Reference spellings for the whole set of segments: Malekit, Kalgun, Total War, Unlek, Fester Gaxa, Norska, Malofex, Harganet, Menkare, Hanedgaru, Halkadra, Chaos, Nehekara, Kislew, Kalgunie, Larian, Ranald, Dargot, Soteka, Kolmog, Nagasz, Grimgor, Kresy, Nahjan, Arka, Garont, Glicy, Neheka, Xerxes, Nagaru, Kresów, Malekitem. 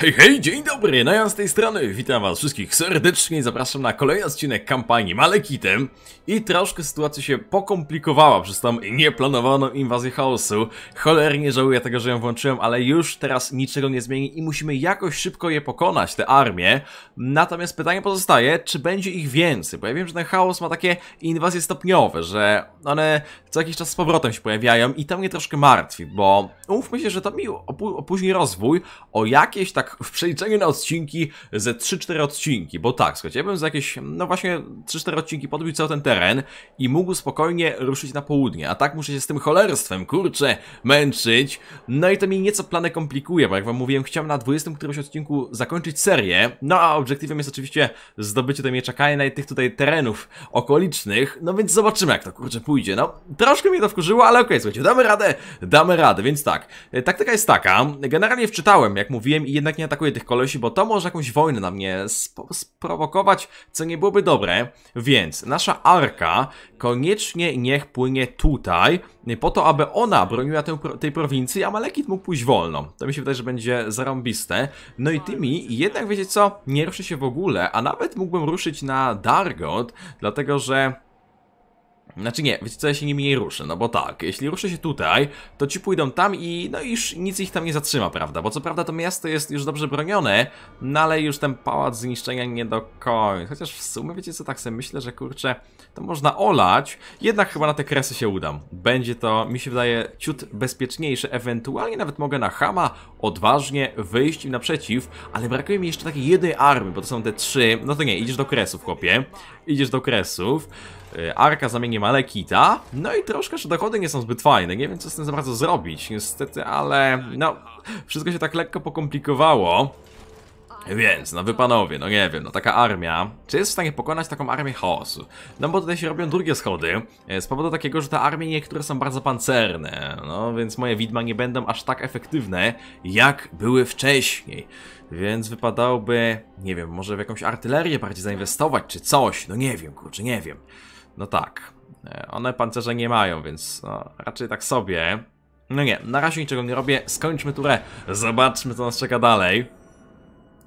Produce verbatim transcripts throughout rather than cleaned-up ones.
Hej, hej, dzień dobry, Nahjan z tej strony, witam was wszystkich serdecznie i zapraszam na kolejny odcinek kampanii Malekitem. I troszkę sytuacja się pokomplikowała przez tą nieplanowaną inwazję chaosu. Cholernie żałuję tego, że ją włączyłem, ale już teraz niczego nie zmieni i musimy jakoś szybko je pokonać, te armie. Natomiast pytanie pozostaje, czy będzie ich więcej, bo ja wiem, że ten chaos ma takie inwazje stopniowe, że one co jakiś czas z powrotem się pojawiają i to mnie troszkę martwi, bo umówmy się, że to mi opóźni rozwój o jakieś tak w przeliczeniu na odcinki ze trzy cztery odcinki, bo tak, słuchajcie, ja bym za jakieś, no właśnie trzy cztery odcinki podbił cały ten teren i mógł spokojnie ruszyć na południe, a tak muszę się z tym cholerstwem, kurczę, męczyć, no i to mi nieco plany komplikuje, bo jak wam mówiłem, chciałem na dwudziestym którymś odcinku zakończyć serię, no a obiektywem jest oczywiście zdobycie do miecza Kaina i tych tutaj terenów okolicznych, no więc zobaczymy, jak to, kurczę, pójdzie, no troszkę mnie to wkurzyło, ale okej, słuchajcie, damy radę, damy radę, więc tak, taktyka jest taka, generalnie wczytałem, jak mówiłem, i jednak nie atakuję tych kolesi, bo to może jakąś wojnę na mnie sprowokować, co nie byłoby dobre, więc nasza Arka koniecznie niech płynie tutaj, po to, aby ona broniła tę, tej prowincji, a Malekit mógł pójść wolno. To mi się wydaje, że będzie zarąbiste. No i tymi jednak, wiecie co, nie ruszy się w ogóle, a nawet mógłbym ruszyć na Dargot, dlatego że... Znaczy nie, wiecie co, ja się nimi nie ruszę, no bo tak, jeśli ruszę się tutaj, to ci pójdą tam i no już nic ich tam nie zatrzyma, prawda? Bo co prawda to miasto jest już dobrze bronione, no ale już ten pałac zniszczenia nie do końca. Chociaż w sumie, wiecie co, tak sobie myślę, że kurczę, to można olać, jednak chyba na te kresy się udam. Będzie to, mi się wydaje, ciut bezpieczniejsze, ewentualnie nawet mogę na Hama odważnie wyjść im naprzeciw, ale brakuje mi jeszcze takiej jednej armii, bo to są te trzy, no to nie, idziesz do Kresów, chłopie, idziesz do Kresów. Arka zamieni Malekita. No i troszkę, że dochody nie są zbyt fajne. Nie wiem, co z tym za bardzo zrobić, niestety, ale no, wszystko się tak lekko pokomplikowało. Więc, no wy panowie, no nie wiem, no taka armia, czy jest w stanie pokonać taką armię chaosu? No bo tutaj się robią drugie schody, z powodu takiego, że te armie niektóre są bardzo pancerne, no więc moje widma nie będą aż tak efektywne, jak były wcześniej. Więc wypadałoby, nie wiem, może w jakąś artylerię bardziej zainwestować, czy coś, no nie wiem, kurczę, nie wiem. No tak, one pancerze nie mają, więc no, raczej tak sobie. No nie, na razie niczego nie robię, skończmy turę, zobaczmy, co nas czeka dalej.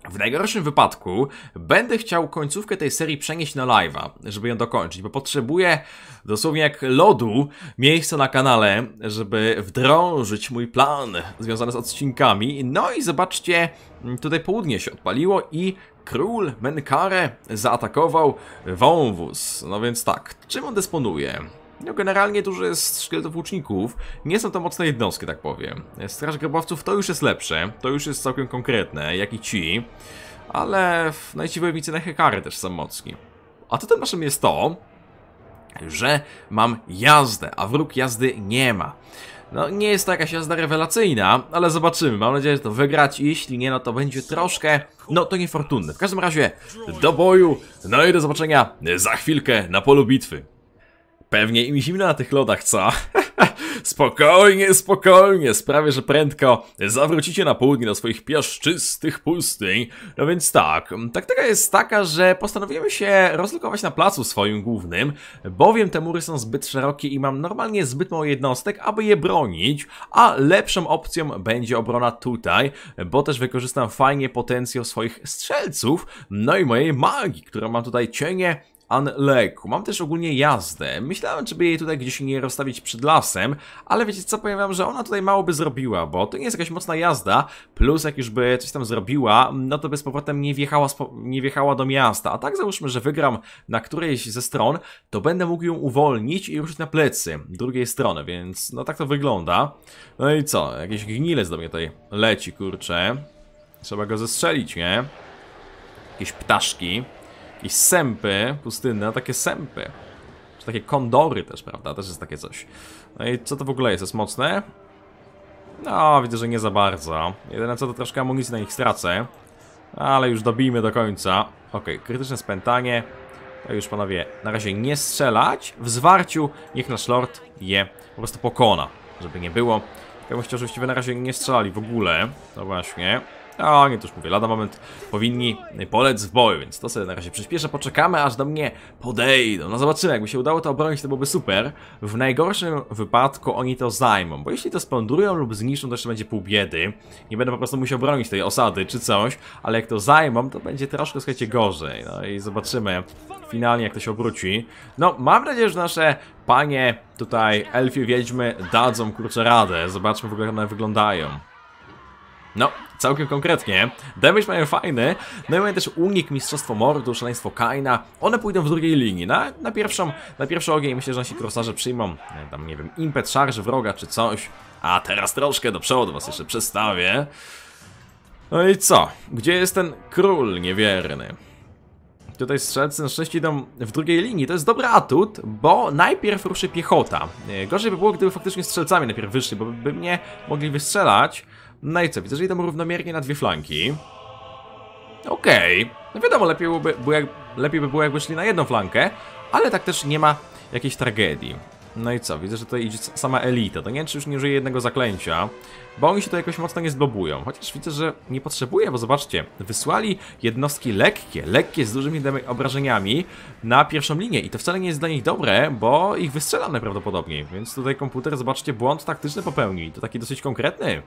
W najgorszym wypadku będę chciał końcówkę tej serii przenieść na live'a, żeby ją dokończyć, bo potrzebuję dosłownie jak lodu miejsca na kanale, żeby wdrążyć mój plan związany z odcinkami. No i zobaczcie, tutaj południe się odpaliło i król Menkare zaatakował wąwóz. No więc tak, czym on dysponuje? No generalnie dużo jest szkieletów łuczników, nie są to mocne jednostki, tak powiem. Straż grobowców to już jest lepsze, to już jest całkiem konkretne, jak i ci. Ale najci wojownicy Nehekary też są mocni. A to tym naszym jest to, że mam jazdę, a wróg jazdy nie ma. No nie jest to jakaś jazda rewelacyjna, ale zobaczymy, mam nadzieję, że to wygrać, jeśli nie, no to będzie troszkę, no to niefortunne. W każdym razie do boju, no i do zobaczenia za chwilkę na polu bitwy. Pewnie im zimno na tych lodach, co? Spokojnie, spokojnie, sprawię, że prędko zawrócicie na południe do swoich piaszczystych pustyń. No więc tak, taktyka jest taka, że postanowiłem się rozlokować na placu swoim głównym, bowiem te mury są zbyt szerokie i mam normalnie zbyt mało jednostek, aby je bronić, a lepszą opcją będzie obrona tutaj, bo też wykorzystam fajnie potencjał swoich strzelców, no i mojej magii, którą mam tutaj cienie Unleku. Mam też ogólnie jazdę. Myślałem, żeby jej tutaj gdzieś nie rozstawić przed lasem, ale wiecie co, powiem wam, że ona tutaj mało by zrobiła, bo to nie jest jakaś mocna jazda, plus jak już by coś tam zrobiła, no to by z powrotem nie wjechała, nie wjechała do miasta. A tak załóżmy, że wygram na którejś ze stron, to będę mógł ją uwolnić i ruszyć na plecy drugiej strony, więc no tak to wygląda. No i co? Jakieś gnilec do mnie tutaj leci, kurczę. Trzeba go zestrzelić, nie? Jakieś ptaszki. I sępy pustynne, takie sępy. Czy takie kondory też, prawda? Też jest takie coś. No i co to w ogóle jest? Jest mocne? No, widzę, że nie za bardzo. Jedyne co, to troszkę amunicji na nich stracę. Ale już dobijmy do końca. Okej, krytyczne spętanie. To już, panowie, na razie nie strzelać. W zwarciu niech nasz lord je po prostu pokona. Żeby nie było. Ja bym chciał, żebyście wy na razie nie strzelali w ogóle. No właśnie. A nie, to już mówię, lada moment powinni polec w boju, więc to sobie na razie przyspieszę, poczekamy aż do mnie podejdą. No zobaczymy, jakby się udało to obronić, to byłoby super. W najgorszym wypadku oni to zajmą, bo jeśli to splądrują lub zniszczą, to jeszcze będzie pół biedy. Nie będę po prostu musiał bronić tej osady czy coś, ale jak to zajmą, to będzie troszkę, słuchajcie, gorzej. No i zobaczymy finalnie, jak to się obróci. No, mam nadzieję, że nasze panie tutaj elfie wiedźmy dadzą, kurczę, radę. Zobaczmy w ogóle, jak one wyglądają. No, całkiem konkretnie. Damage mają fajny. No i mają też unik, mistrzostwo mordu, szaleństwo Kaina. One pójdą w drugiej linii. Na, na pierwszą, na pierwszy ogień myślę, że nasi krosarze przyjmą, tam nie wiem, impet szarży wroga czy coś. A teraz troszkę do przodu was jeszcze przestawię. No i co? Gdzie jest ten król niewierny? Tutaj strzelcy na szczęście idą w drugiej linii. To jest dobry atut, bo najpierw ruszy piechota. Gorzej by było, gdyby faktycznie strzelcami najpierw wyszli, bo by mnie mogli wystrzelać. No i co? Widzę, że idą równomiernie na dwie flanki. Okej. Okay. No wiadomo, lepiej, byłoby, by jak, lepiej by było, jakby szli na jedną flankę, ale tak też nie ma jakiejś tragedii. No i co? Widzę, że tutaj idzie sama elita. To nie wiem, czy już nie użyje jednego zaklęcia, bo oni się to jakoś mocno nie zbobują. Chociaż widzę, że nie potrzebuje, bo zobaczcie, wysłali jednostki lekkie, lekkie z dużymi obrażeniami na pierwszą linię i to wcale nie jest dla nich dobre, bo ich wystrzela najprawdopodobniej. Więc tutaj komputer, zobaczcie, błąd taktyczny popełni. To taki dosyć konkretny,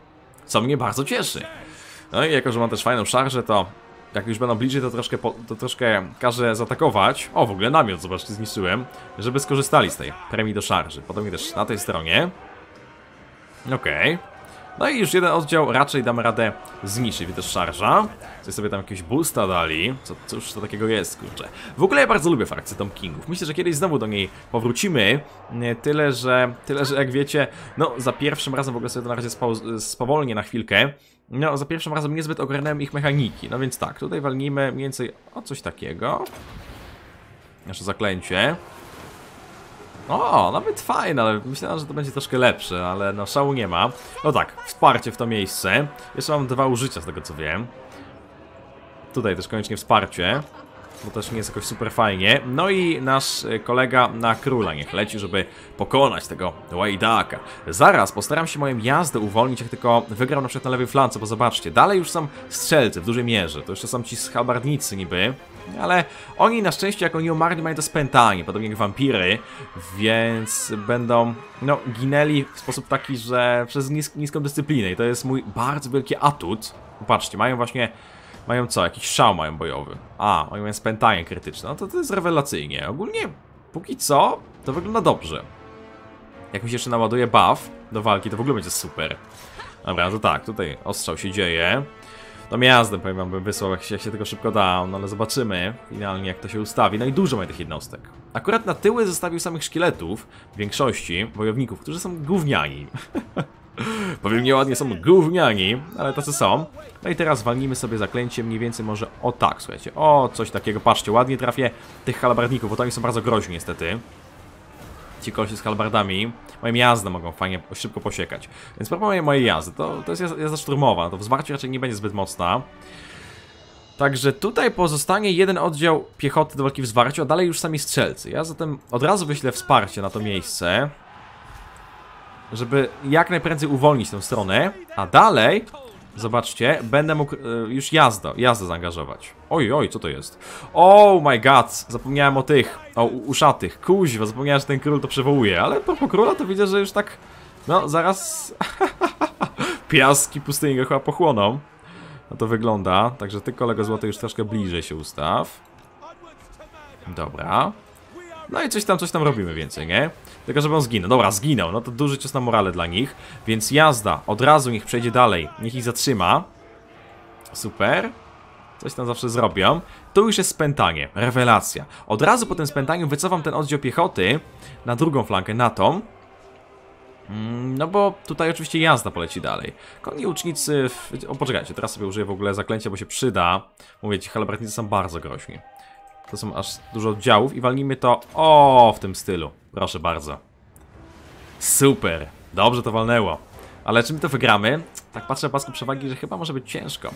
co mnie bardzo cieszy. No i jako, że mam też fajną szarżę, to jak już będą bliżej, to troszkę, po, to troszkę każę zaatakować. O, w ogóle namiot, zobaczcie, zniszczyłem, żeby skorzystali z tej premii do szarży. Podobnie też na tej stronie. Okej. Okay. No i już jeden oddział raczej dam radę zniszczyć. Widzę też szarża. Coś sobie tam jakiegoś boosta dali. Co, cóż to takiego jest, kurczę. W ogóle ja bardzo lubię frakcję Tom Kingów. Myślę, że kiedyś znowu do niej powrócimy. Tyle, że, tyle, że jak wiecie, no za pierwszym razem w ogóle sobie to na razie spowolnię na chwilkę. No, za pierwszym razem niezbyt ogarnąłem ich mechaniki. No więc tak, tutaj walnijmy mniej więcej o coś takiego. Nasze zaklęcie. O, nawet fajne, ale myślałem, że to będzie troszkę lepsze, ale no szału nie ma. No tak, wsparcie w to miejsce. Jeszcze mam dwa użycia z tego, co wiem. Tutaj też koniecznie wsparcie, bo też nie jest jakoś super fajnie. No i nasz kolega na króla niech leci, żeby pokonać tego łajdaka. Zaraz postaram się moją jazdę uwolnić, jak tylko wygram na przykład na lewej flance, bo zobaczcie, dalej już są strzelcy w dużej mierze. To jeszcze są ci schabardnicy niby, ale oni na szczęście, jako nieumarli, mają to spętanie, podobnie jak wampiry, więc będą, no, ginęli w sposób taki, że przez nisk niską dyscyplinę i to jest mój bardzo wielki atut. Popatrzcie, mają właśnie... Mają co? Jakiś szał mają bojowy. A, oni mają spętanie krytyczne. No to to jest rewelacyjnie. Ogólnie, póki co, to wygląda dobrze. Jak mi się jeszcze naładuje buff do walki, to w ogóle będzie super. Dobra, to tak, tutaj ostrzał się dzieje. Tą jazdę, powiem wam, bym wysłał, jak się, jak się tego szybko da, no ale zobaczymy finalnie, jak to się ustawi. No i dużo ma tych jednostek. Akurat na tyły zostawił samych szkieletów w większości wojowników, którzy są gówniani. Powiem nieładnie, są gówniani, ale tacy są. No i teraz walnijmy sobie zaklęcie mniej więcej może o tak, słuchajcie, o coś takiego. Patrzcie, ładnie trafię tych halabardników, bo to oni są bardzo groźni niestety. Ci kolesie z halabardami moją jazdę mogą fajnie, szybko posiekać. Więc proponuję mojej jazdy, to, to jest jazda szturmowa, to wsparcie raczej nie będzie zbyt mocna. Także tutaj pozostanie jeden oddział piechoty do walki w zwarciu, a dalej już sami strzelcy. Ja zatem od razu wyślę wsparcie na to miejsce, żeby jak najprędzej uwolnić tę stronę, a dalej, zobaczcie, będę mógł już jazda, jazdę zaangażować. Oj, oj, co to jest? Oh my god, zapomniałem o tych, o uszatych, kuźwa, zapomniałem, że ten król to przywołuje, ale po króla to widzę, że już tak, no zaraz piaski pustyni go chyba pochłoną. No to wygląda, także ty, kolego złoty, już troszkę bliżej się ustaw. Dobra. No i coś tam, coś tam robimy więcej, nie? Tylko żeby on zginął. Dobra, zginął. No to duży cios na morale dla nich. Więc jazda. Od razu niech przejdzie dalej. Niech ich zatrzyma. Super. Coś tam zawsze zrobią. Tu już jest spętanie. Rewelacja. Od razu po tym spętaniu wycofam ten oddział piechoty na drugą flankę, na tą. No bo tutaj oczywiście jazda poleci dalej. Koni łucznicy... W... O, poczekajcie. Teraz sobie użyję w ogóle zaklęcia, bo się przyda. Mówię ci, halabardnicy są bardzo groźni. To są aż dużo oddziałów i walnijmy to o w tym stylu. Proszę bardzo. Super. Dobrze to walnęło. Ale czy my to wygramy? Tak patrzę pasku przewagi, że chyba może być ciężko.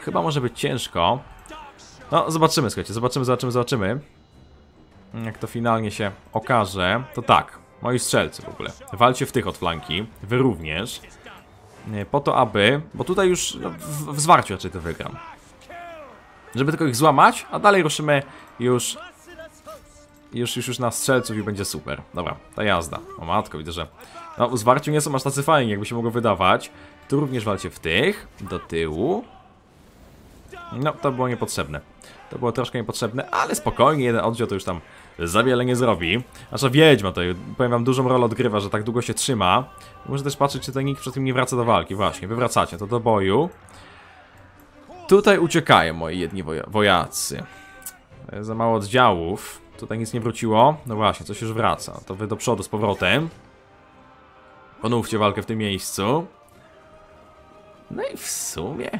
Chyba może być ciężko. No zobaczymy, słuchajcie. Zobaczymy, zobaczymy, zobaczymy. Jak to finalnie się okaże. To tak. Moi strzelcy w ogóle. Walcie w tych od flanki. Wy również. po to, aby... Bo tutaj już w, w zwarciu raczej to wygram. Żeby tylko ich złamać, a dalej ruszymy już... Już, już, już na strzelców i będzie super. Dobra, ta jazda. O matko, widzę, że... No, w zwarciu nie są aż tacy fajni, jakby się mogło wydawać. Tu również walcie w tych. Do tyłu. No, to było niepotrzebne. To było troszkę niepotrzebne, ale spokojnie, jeden oddział to już tam za wiele nie zrobi. Nasza wiedźma to, powiem wam, dużą rolę odgrywa, że tak długo się trzyma. Muszę też patrzeć, czy tutaj nikt przed tym nie wraca do walki. Właśnie, wy wracacie, to do boju. Tutaj uciekają moi jedni wojacy. Za mało oddziałów. Tutaj nic nie wróciło. No właśnie, coś już wraca. To wy do przodu z powrotem. Ponówcie walkę w tym miejscu. No i w sumie...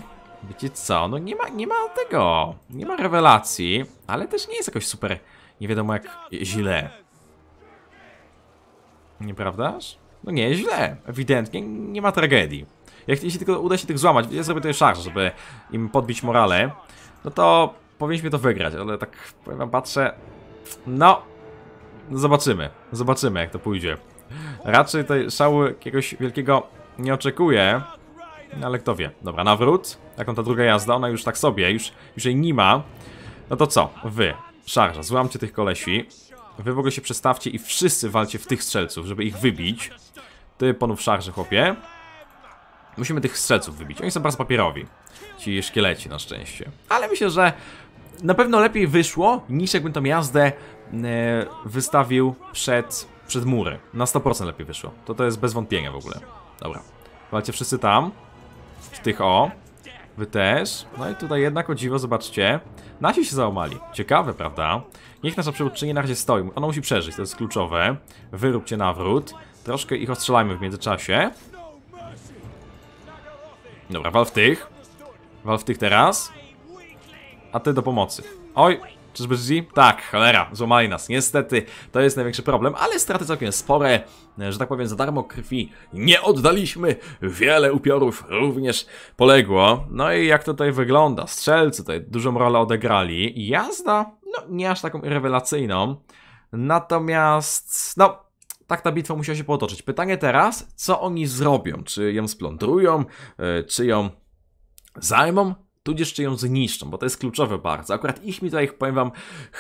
Wiecie co, no nie ma, nie ma tego, nie ma rewelacji, ale też nie jest jakoś super, nie wiadomo jak źle. Nieprawdaż? No nie, źle, ewidentnie nie ma tragedii. Jak jeśli tylko uda się tych złamać, ja zrobię tutaj szarż, żeby im podbić morale, no to powinniśmy to wygrać, ale tak powiem wam, patrzę, no, zobaczymy, zobaczymy jak to pójdzie. Raczej tutaj szału jakiegoś wielkiego nie oczekuję. No ale kto wie. Dobra, nawrót. Jaką ta druga jazda? Ona już tak sobie, już, już jej nie ma. No to co? Wy, szarża, złamcie tych kolesi. Wy w ogóle się przestawcie i wszyscy walcie w tych strzelców, żeby ich wybić. Ty ponów szarże, chłopie. Musimy tych strzelców wybić. Oni są bardzo papierowi. Ci szkieleci na szczęście. Ale myślę, że na pewno lepiej wyszło, niż jakbym tą jazdę yy, wystawił przed, przed mury. Na sto procent lepiej wyszło. To to jest bez wątpienia w ogóle. Dobra. Walcie wszyscy tam. Z tych o. Wy też. No i tutaj jednak o dziwo, zobaczcie. Nasi się załamali. Ciekawe, prawda? Niech nasza przywódczyni na razie stoi. Ona musi przeżyć, to jest kluczowe. Wyróbcie nawrót. Troszkę ich ostrzelajmy w międzyczasie. Dobra, wal w tych. Wal w tych teraz. A ty do pomocy. Oj, czyżby G? Tak, cholera, złamali nas. Niestety, to jest największy problem, ale straty całkiem spore. Że tak powiem, za darmo krwi nie oddaliśmy. Wiele upiorów również poległo. No i jak to tutaj wygląda? Strzelcy tutaj dużą rolę odegrali. Jazda? No, nie aż taką rewelacyjną. Natomiast, no, tak ta bitwa musiała się potoczyć. Pytanie teraz, co oni zrobią? Czy ją splądrują? Czy ją zajmą? Tudzież czy ją zniszczą, bo to jest kluczowe bardzo. Akurat ich mi tutaj, powiem wam,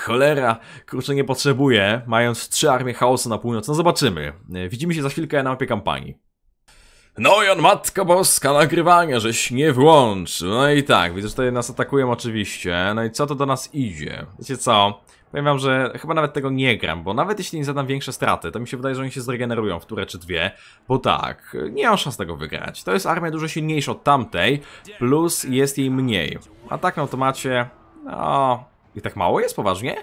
cholera, kurczę, nie potrzebuje, mając trzy armie chaosu na północ. No zobaczymy. Widzimy się za chwilkę na mapie kampanii. No i on, matka boska, nagrywania, żeś nie włączył. No i tak, widzę, że tutaj nas atakują oczywiście. No i co to do nas idzie? Wiecie co? Powiem wam, że chyba nawet tego nie gram, bo nawet jeśli nie zadam większe straty, to mi się wydaje, że oni się zregenerują w turę czy dwie, bo tak, nie mam szans tego wygrać. To jest armia dużo silniejsza od tamtej, plus jest jej mniej. A tak na automacie, no... I tak mało jest, poważnie?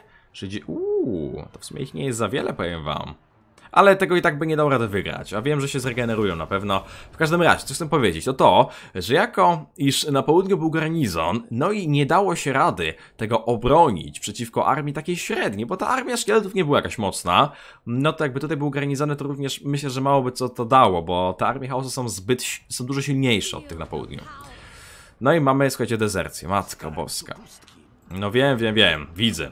Uuu, to w sumie ich nie jest za wiele, powiem wam. Ale tego i tak by nie dał rady wygrać, a wiem, że się zregenerują na pewno. W każdym razie, co chcę powiedzieć, to to, że jako iż na południu był garnizon, no i nie dało się rady tego obronić przeciwko armii takiej średniej, bo ta armia szkieletów nie była jakaś mocna, no to jakby tutaj był garnizony, to również myślę, że mało by co to dało, bo te armie chaosu są zbyt, są dużo silniejsze od tych na południu. No i mamy, słuchajcie, dezercję, matka boska. No wiem, wiem, wiem, widzę.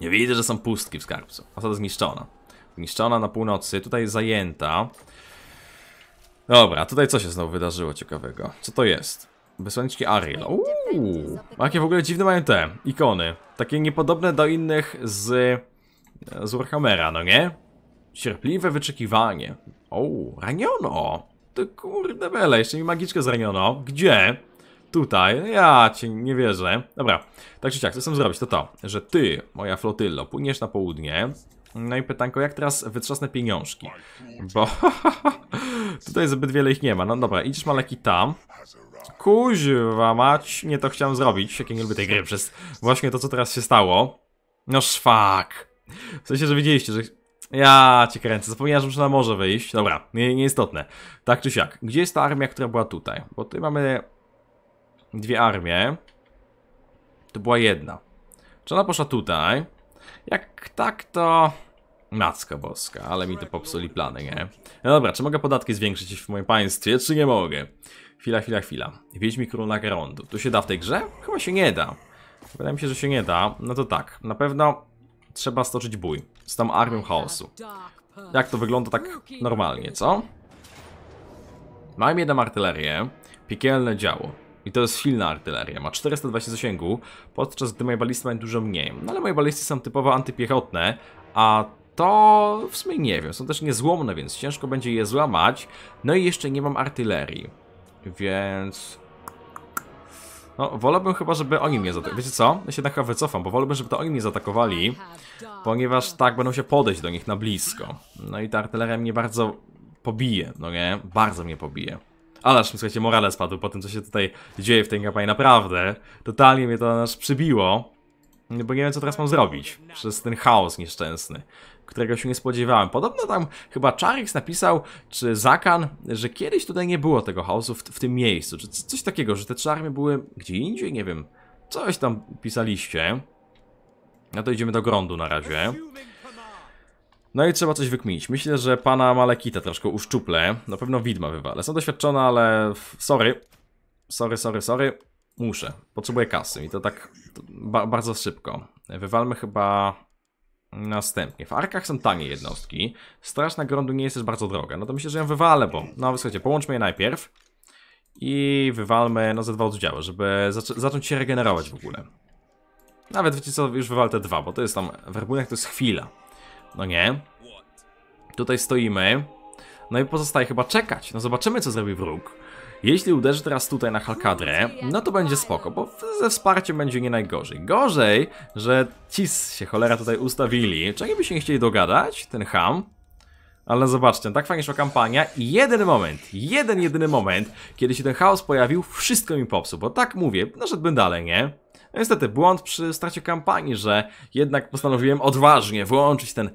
Nie widzę, że są pustki w skarbcu, osada zniszczona. Zniszczona na północy, tutaj zajęta. Dobra, tutaj co się znowu wydarzyło ciekawego? Co to jest? Wysłanniczki Ariel. Uuu, jakie w ogóle dziwne mają te ikony. Takie niepodobne do innych z, z Warhammera, no nie? Cierpliwe wyczekiwanie. O, raniono. To kurde bele, jeszcze mi magiczkę zraniono. Gdzie? Tutaj, ja cię nie wierzę. Dobra, tak czy siak, co chcę zrobić to to, że ty, moja flotyllo, płyniesz na południe. No i pytanko, jak teraz wytrzasnę pieniążki? Bo tutaj zbyt wiele ich nie ma. No dobra, idziesz maleki tam. Kuźwa mać, nie to chciałem zrobić. Jakie nie lubię tej gry przez właśnie to, co teraz się stało. No szwak. W sensie, że widzieliście, że... Ja cię kręcę, zapomniałem, że muszę na morze wyjść. Dobra, nie, nieistotne. Tak czy siak, gdzie jest ta armia, która była tutaj? Bo tutaj mamy dwie armie. To była jedna. Czy ona poszła tutaj? Jak tak, to... Macka boska, ale mi to popsuli plany, nie? No dobra, czy mogę podatki zwiększyć w moim państwie, czy nie mogę? Chwila, chwila, chwila. Wiedźmi Króla Garondu. Tu się da w tej grze? Chyba się nie da. Wydaje mi się, że się nie da. No to tak, na pewno trzeba stoczyć bój z tą armią chaosu. Jak to wygląda tak normalnie, co? Mam jedną artylerię, piekielne działo. I to jest silna artyleria, ma czterysta dwadzieścia zasięgu, podczas gdy moje balisty mają dużo mniej. No ale moje balisty są typowo antypiechotne, a to w sumie nie wiem, są też niezłomne, więc ciężko będzie je złamać. No i jeszcze nie mam artylerii, więc... no, wolałbym chyba, żeby oni mnie zaatakowali. Wiecie co? Ja się trochę wycofam, bo wolałbym, żeby to oni mnie zaatakowali, ponieważ tak będą się podejść do nich na blisko. No i ta artyleria mnie bardzo pobije, no nie? Bardzo mnie pobije. Ale aż mi, słuchajcie, morale spadły po tym, co się tutaj dzieje w tej kampanii, naprawdę. Totalnie mnie to aż przybiło, bo nie wiem, co teraz mam zrobić przez ten chaos nieszczęsny, którego się nie spodziewałem. Podobno tam chyba Czarix napisał, czy Zakan, że kiedyś tutaj nie było tego chaosu w, w tym miejscu, czy coś takiego, że te trzy armie były gdzie indziej, nie wiem. Coś tam pisaliście. No to idziemy do grądu na razie. No i trzeba coś wykminić. Myślę, że pana Malekita troszkę uszczuplę. Na pewno widma wywalę. Są doświadczone, ale... sorry. Sorry, sorry, sorry. Muszę. Potrzebuję kasy. I to tak to ba bardzo szybko. Wywalmy chyba... następnie. W Arkach są tanie jednostki. Straż na grądu nie jest też bardzo droga. No to myślę, że ją wywalę, bo... no słuchajcie, połączmy je najpierw. I wywalmy, no, ze dwa oddziały, żeby zac zacząć się regenerować w ogóle. Nawet, wiecie co, już wywal te dwa, bo to jest tam... w Rabunach to jest chwila. No nie. Tutaj stoimy. No i pozostaje chyba czekać. No zobaczymy, co zrobi wróg. Jeśli uderzy teraz tutaj na Halkadrę, no to będzie spoko, bo ze wsparciem będzie nie najgorzej. Gorzej, że ci się cholera tutaj ustawili. Czego by się nie chcieli dogadać, ten ham? Ale zobaczcie, tak fajnie szła kampania i jeden moment, jeden jedyny moment, kiedy się ten chaos pojawił, wszystko mi popsuł, bo tak mówię, no szedłbym dalej, nie? No niestety, błąd przy starcie kampanii, że jednak postanowiłem odważnie włączyć ten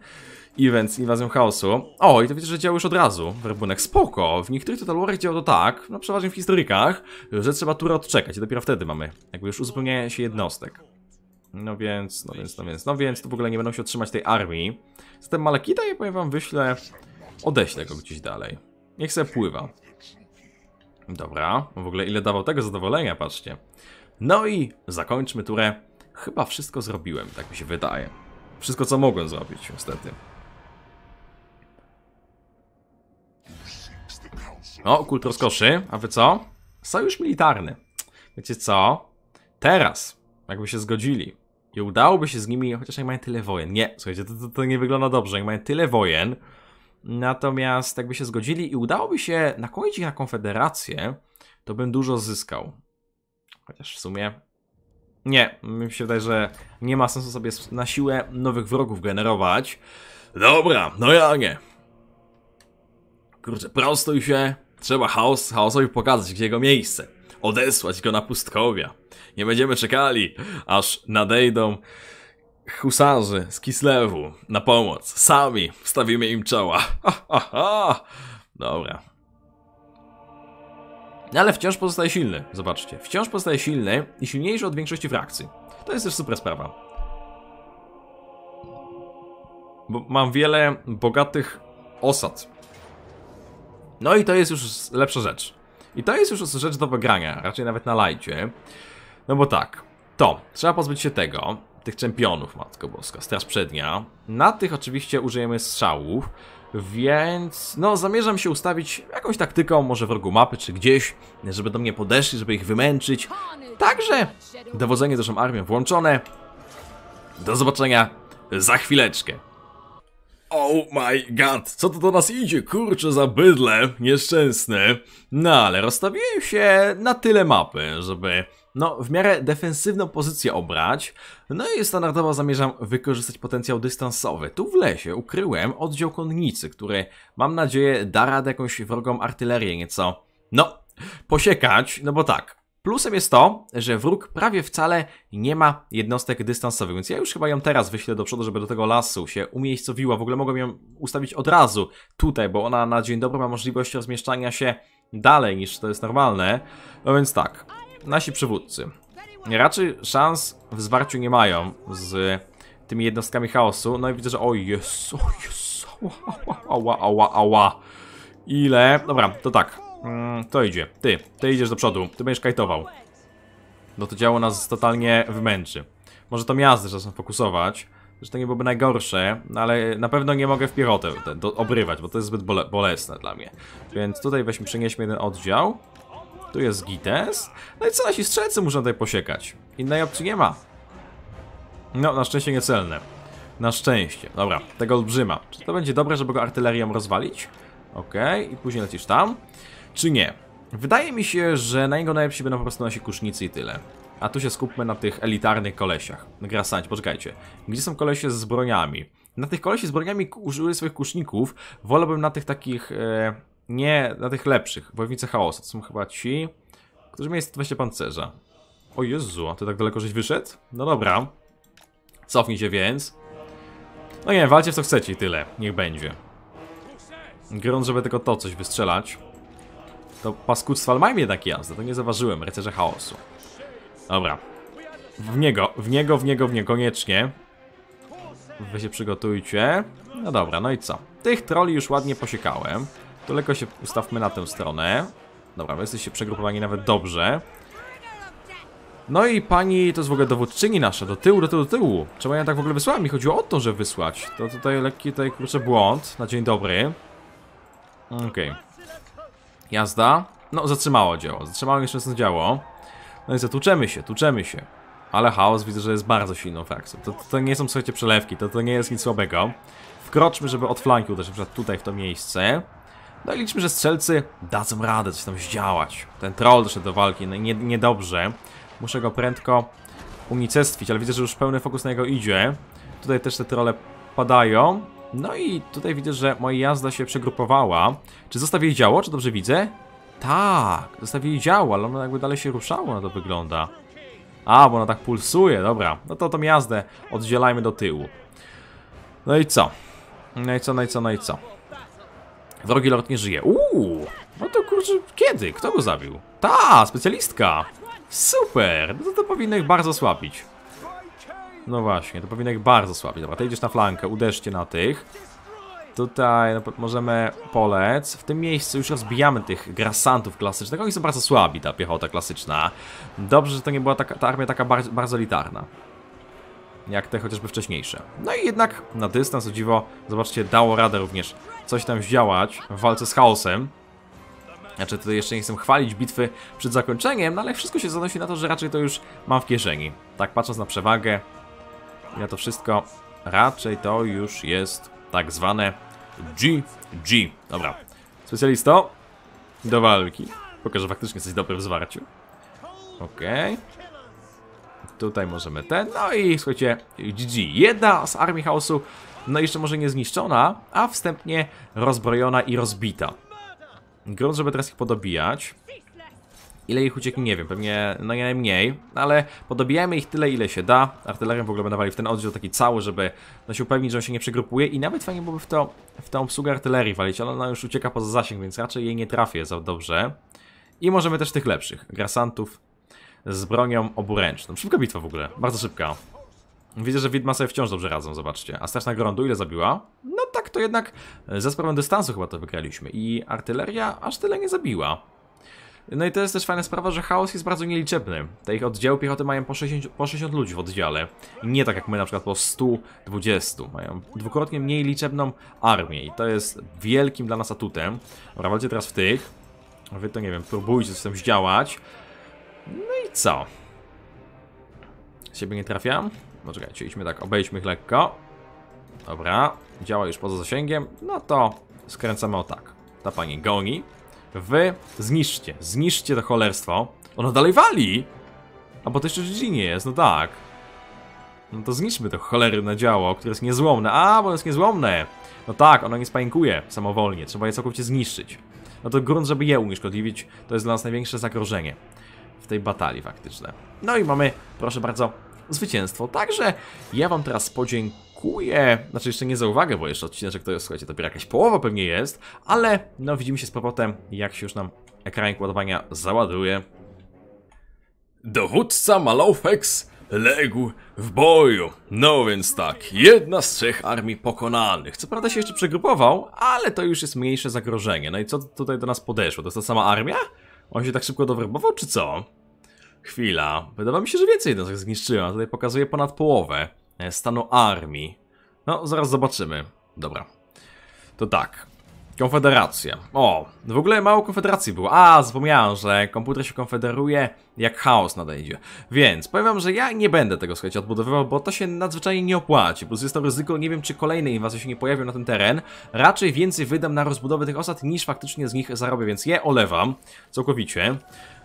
event z inwazją chaosu. O, i to widzę, że działa już od razu w rabunek. Spoko, w niektórych Total Warach działa to tak, no przeważnie w historykach, że trzeba turę odczekać i dopiero wtedy mamy jakby już uzupełnianie się jednostek. No więc, no więc, no więc, no więc, to w ogóle nie będą się otrzymać tej armii. Zatem Malekita, ja powiem wam, wyślę, odeślę go gdzieś dalej. Niech sobie pływa. Dobra, w ogóle ile dawał tego zadowolenia, patrzcie. No i zakończmy turę. Chyba wszystko zrobiłem, tak mi się wydaje. Wszystko, co mogłem zrobić, niestety. O, kult rozkoszy. A wy co? Sojusz militarny. Wiecie co? Teraz, jakby się zgodzili i udałoby się z nimi, chociaż nie mają tyle wojen. Nie, słuchajcie, to, to, to nie wygląda dobrze. Nie mają tyle wojen. Natomiast jakby się zgodzili i udałoby się nakłonić ich na konfederację, to bym dużo zyskał. Chociaż w sumie... nie, mi się wydaje, że nie ma sensu sobie na siłę nowych wrogów generować. Dobra, no ja nie. Kurczę, prostuj się. Trzeba chaos, chaosowi pokazać, gdzie jego miejsce. Odesłać go na pustkowia. Nie będziemy czekali, aż nadejdą husarzy z Kislewu na pomoc. Sami wstawimy im czoła. Ha, ha, ha. Dobra. Ale wciąż pozostaje silny, zobaczcie. Wciąż pozostaje silny i silniejszy od większości frakcji. To jest też super sprawa. Bo mam wiele bogatych osad. No i to jest już lepsza rzecz. I to jest już rzecz do wygrania, raczej nawet na lajcie. No bo tak, to trzeba pozbyć się tego, tych czempionów, matko boska, straż przednia. Na tych oczywiście użyjemy strzałów. Więc, no, zamierzam się ustawić jakąś taktyką, może w rogu mapy, czy gdzieś, żeby do mnie podeszli, żeby ich wymęczyć. Także dowodzenie z naszą armią włączone. Do zobaczenia za chwileczkę. Oh my god, co to do nas idzie, kurczę, za bydle nieszczęsne. No, ale rozstawiłem się na tyle mapy, żeby... no, w miarę defensywną pozycję obrać. No i standardowo zamierzam wykorzystać potencjał dystansowy. Tu w lesie ukryłem oddział konnicy, który, mam nadzieję, da radę jakąś wrogą artylerię nieco, no, posiekać, no bo tak. Plusem jest to, że wróg prawie wcale nie ma jednostek dystansowych, więc ja już chyba ją teraz wyślę do przodu, żeby do tego lasu się umiejscowiła. W ogóle mogłem ją ustawić od razu tutaj, bo ona na dzień dobry ma możliwość rozmieszczania się dalej niż to jest normalne. No więc tak. Nasi przywódcy raczej szans w zwarciu nie mają z tymi jednostkami chaosu. No i widzę, że o jest, o jest, ała, ała, ała, ała. Ile? Dobra, to tak, to idzie, ty, ty idziesz do przodu, ty będziesz kajtował. No to działo nas totalnie wymęczy. Może to miazdy trzeba fokusować. że to nie byłoby najgorsze, no ale na pewno nie mogę w piechotę do, obrywać, bo to jest zbyt bole, bolesne dla mnie. Więc tutaj weźmy, przenieśmy jeden oddział. Tu jest gites. No i co, nasi strzelcy muszą tutaj posiekać. Innej opcji nie ma. No, na szczęście niecelne. Na szczęście. Dobra, tego olbrzyma. Czy to będzie dobre, żeby go artylerią rozwalić? Okej, okay. I później lecisz tam. Czy nie? Wydaje mi się, że na niego najlepsi będą po prostu nasi kusznicy i tyle. A tu się skupmy na tych elitarnych kolesiach. Grasanci, poczekajcie. Gdzie są kolesie z broniami? Na tych kolesi z broniami użyły swoich kuszników. Wolałbym na tych takich... E, nie, na tych lepszych. Wojownicy chaosu. To są chyba ci, którzy mieli dwieście pancerza. O Jezu, a ty tak daleko żeś wyszedł? No dobra. Cofnij się więc. No nie, walcie w co chcecie i tyle. Niech będzie. Grąc, żeby tylko to coś wystrzelać. To paskudztwa, ale mają jednak jazdę. To nie zauważyłem, rycerze chaosu. Dobra. W niego, w niego, w niego, w niego, koniecznie. Wy się przygotujcie. No dobra, no i co? Tych troli już ładnie posiekałem. To lekko się ustawmy na tę stronę. Dobra, wy jesteście przegrupowani nawet dobrze. No i pani, to jest w ogóle dowódczyni nasza, do tyłu, do tyłu, do tyłu. Czemu ja tak w ogóle wysłałem? Mi chodziło o to, żeby wysłać. To tutaj lekki, tutaj kurczę błąd, na dzień dobry. Okej. Okay. Jazda. No, zatrzymało dzieło, zatrzymało jeszcze mocno działo. No i co, tłuczemy się, tłuczemy się. Ale chaos widzę, że jest bardzo silną frakcją. To, to, to nie są, słuchajcie, przelewki, to, to nie jest nic słabego. Wkroczmy, żeby od flanki uderzyć, na przykład tutaj w to miejsce. No i liczmy, że strzelcy dadzą radę coś tam zdziałać. Ten troll doszedł do walki, no i nie, niedobrze. Muszę go prędko unicestwić, ale widzę, że już pełny fokus na niego idzie. Tutaj też te trolle padają. No i tutaj widzę, że moja jazda się przegrupowała. Czy zostawili działo? Czy dobrze widzę? Tak, zostawili działo, ale ono jakby dalej się ruszało, na to wygląda. A, bo ono tak pulsuje, dobra. No to tą jazdę oddzielajmy do tyłu. No i co? No i co, no i co, no i co? Wrogi lord nie żyje. Uuu, no to kurczę, kiedy? Kto go zabił? Ta, specjalistka. Super, no to, to powinno ich bardzo słabić. No właśnie, to powinno ich bardzo słabić. Dobra, ty idziesz na flankę, uderzcie na tych. Tutaj no, możemy polec. W tym miejscu już rozbijamy tych grasantów klasycznych. Oni są bardzo słabi, ta piechota klasyczna. Dobrze, że to nie była taka, ta armia taka bardzo, bardzo elitarna. Jak te chociażby wcześniejsze. No i jednak na dystans, o dziwo, zobaczcie, dało radę również coś tam zdziałać w walce z chaosem. Znaczy, tutaj jeszcze nie chcę chwalić bitwy przed zakończeniem, no ale wszystko się zanosi na to, że raczej to już mam w kieszeni. Tak patrząc na przewagę, ja to wszystko, raczej to już jest tak zwane G G. Dobra, specjalisto, do walki. Pokażę faktycznie coś dobrego w zwarciu. Okej. Okay. Tutaj możemy te, no i słuchajcie, G G. Jedna z armii chaosu, no jeszcze może nie zniszczona, a wstępnie rozbrojona i rozbita. Grunt, żeby teraz ich podobijać. Ile ich ucieknie, nie wiem, pewnie no nie najmniej, ale podobijamy ich tyle, ile się da. Artylerią w ogóle będą wali w ten oddział taki cały, żeby no, się upewnić, że on się nie przegrupuje i nawet fajnie byłoby w to, w tą obsługę artylerii walić, ale ona już ucieka poza zasięg, więc raczej jej nie trafię za dobrze. I możemy też tych lepszych, grasantów z bronią oburęczną. Szybka bitwa w ogóle, bardzo szybka. Widzę, że widma sobie wciąż dobrze radzą, zobaczcie. A straszna grądu ile zabiła? No tak, to jednak za sprawą dystansu chyba to wygraliśmy. I artyleria aż tyle nie zabiła. No i to jest też fajna sprawa, że chaos jest bardzo nieliczebny. Te ich oddziały piechoty mają po sześćdziesiąt, po sześćdziesiąt ludzi w oddziale. Nie tak jak my, na przykład po stu dwudziestu. Mają dwukrotnie mniej liczebną armię. I to jest wielkim dla nas atutem. Dobra, walcie teraz w tych. Wy to nie wiem, próbujcie coś tam zdziałać. No i co? Z siebie nie trafiam. No czekajcie, idźmy tak, obejdźmy ich lekko. Dobra, działa już poza zasięgiem. No to skręcamy o tak. Ta pani goni. Wy zniszczcie, zniszczcie to cholerstwo. Ono dalej wali! A bo to jeszcze G G nie jest, no tak. No to zniszczmy to cholerne działo, które jest niezłomne. A, bo ono jest niezłomne. No tak, ono nie spanikuje samowolnie. Trzeba je całkowicie zniszczyć. No to grunt, żeby je unieszkodliwić, to jest dla nas największe zagrożenie w tej batalii faktyczne. No i mamy, proszę bardzo, zwycięstwo. Także ja wam teraz podziękuję. Znaczy jeszcze nie za uwagę, bo jeszcze odcineczek to jest, słuchajcie, dopiero jakaś połowa pewnie jest. Ale no widzimy się z powrotem, jak się już nam ekranik ładowania załaduje. Dowódca Malofex legł w boju. No więc tak, jedna z trzech armii pokonanych. Co prawda się jeszcze przegrupował, ale to już jest mniejsze zagrożenie. No i co tutaj do nas podeszło? To jest ta sama armia? On się tak szybko dowerbował, czy co? Chwila. Wydawało mi się, że więcej jednostek zniszczyłem, a tutaj pokazuje ponad połowę. stanu armii. No, zaraz zobaczymy. Dobra. To tak. Konfederacja. O, w ogóle mało konfederacji było. A, zapomniałem, że komputer się konfederuje, jak chaos nadejdzie. Więc powiem wam, że ja nie będę tego, słuchajcie, odbudowywał, bo to się nadzwyczajnie nie opłaci. Plus jest to ryzyko, nie wiem, czy kolejne inwazje się nie pojawią na ten teren. Raczej więcej wydam na rozbudowę tych osad, niż faktycznie z nich zarobię, więc je olewam całkowicie.